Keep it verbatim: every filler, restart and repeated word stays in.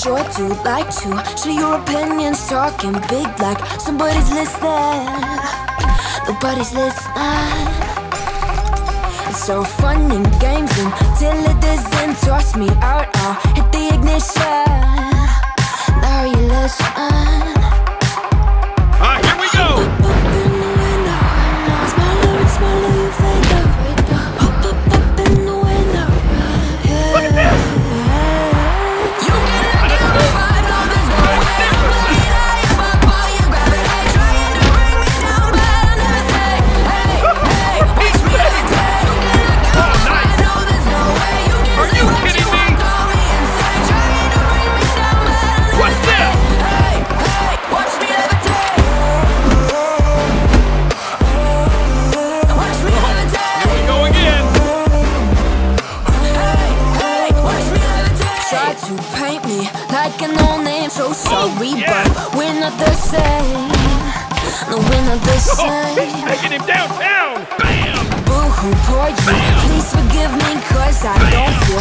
sure to like to share your opinions, talking big like somebody's listening. Nobody's listening. It's so fun and games until it doesn't. Toss me out, I'll hit the ignition. Now you listen. Alright, here we go. Up, up in the window. It's my love, it's my love, thank you. So sorry, oh, yeah. But we're not the same. No, we're not the same. Oh, he's taking him downtown. Bam! Boo-hoo, poor you. Bam. Please forgive me, cause I Bam. Don't feel